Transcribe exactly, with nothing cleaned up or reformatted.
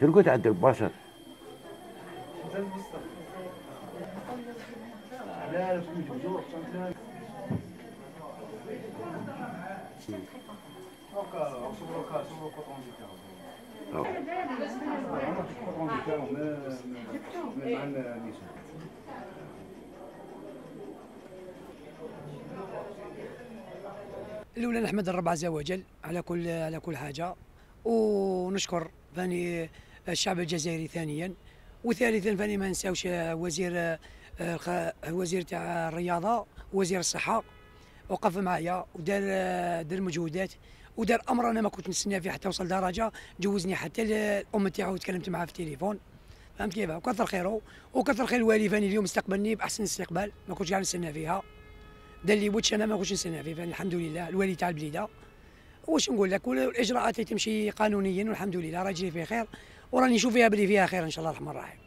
ترقد عند البشر. الأولى نحمد الرب عز وجل على كل على كل حاجة، ونشكر فاني الشعب الجزائري ثانيا، وثالثا فاني ما نساوش وزير الوزير تاع الرياضة وزير الصحة، وقف معايا ودار دار مجهودات ودار امر انا ما كنت نستنى فيه حتى وصل درجه جوزني حتى الام تاعو وتكلمت معاه في التليفون، فهمت كيف؟ وكثر خيره وكثر خير الوالي فاني اليوم استقبلني باحسن استقبال ما كنتش قاعد نستنى فيها، دار لي واتش انا ما كنتش نستنى فيه، فالحمد لله الوالي تاع البليده واش نقول لك، والاجراءات اللي تمشي قانونيا والحمد لله راجلي في خير وراني نشوف فيها بلي فيها خير ان شاء الله الرحمن الرحيم.